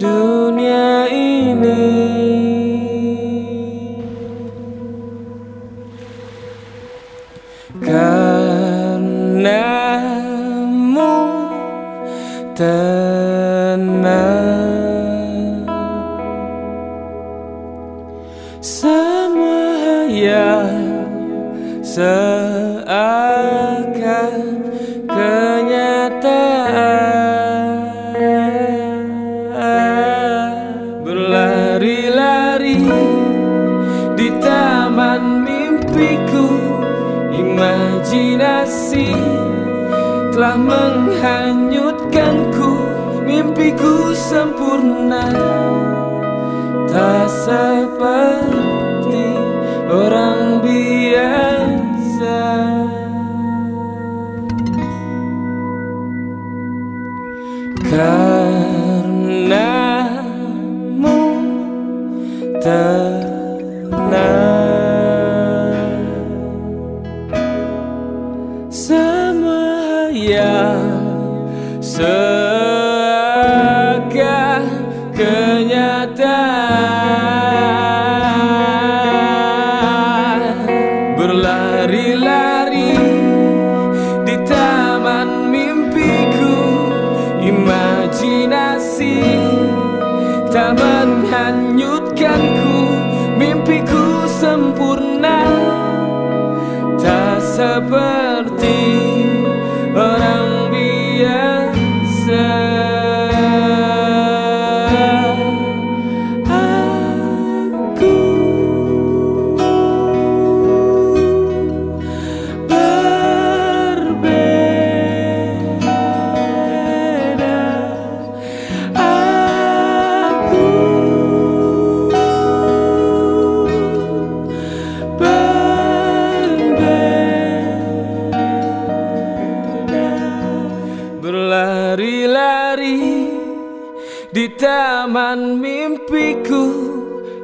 dunia ini. Karenamu tenang, semua yang seakan kenyataan. Berlari-lari di taman mimpiku, imajinasi telah menghanyutkanku. Mimpiku sempurna, tak seperti orang biasa. Karenamu tenang, semua yang seakan kenyataan. Berlari-lari di taman mimpiku, imajinasi tak menghanyutkanku. Mimpiku sempurna, tak seperti orang biasa. Aku berbeda, aku berbeda. Berlari-lari di taman mimpiku,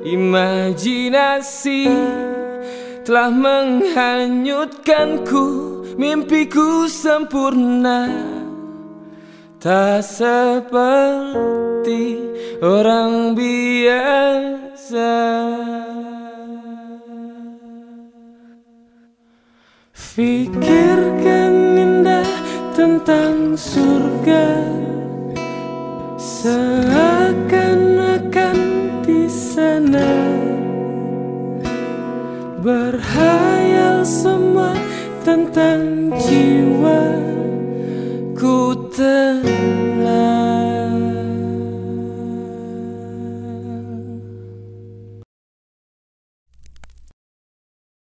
imajinasi telah menghanyutkanku. Mimpiku sempurna, tak seperti orang biasa. Pikirkan indah tentang surga, seakan-akan di sana. Berhayal semua tentang jiwa ku.